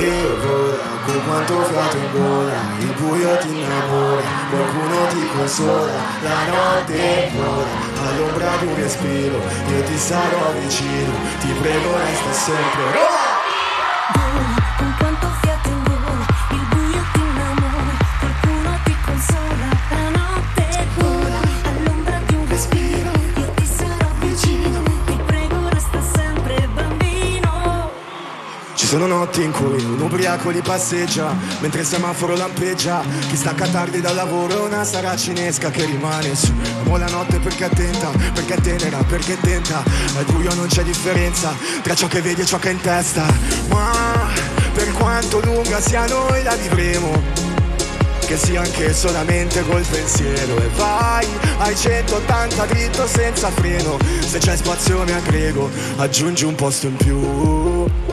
e vola con quanto fiato in gola, il buio ti innamora, qualcuno ti consola, la notte vola all'ombra di un respiro, io ti sarò vicino, ti prego resta sempre. Vola con quanto fiato in gola, il buio ti innamora, qualcuno ti consola, la notte vola all'ombra di un respiro, io ti sarò vicino, ti prego resta sempre bambino. Ci sono notti in cui un ubriaco li passeggia mentre il semaforo lampeggia, chi stacca tardi dal lavoro è una sara cinesca che rimane su. Amo la notte perché è attenta, perché è tenera, perché è tenta. Al buio non c'è differenza tra ciò che vedi e ciò che hai in testa. Ma per quanto lunga sia noi la vivremo, che sia anche solamente col pensiero. E vai ai 180 dritto senza freno, se c'è spazio mi aggrego, aggiungi un posto in più.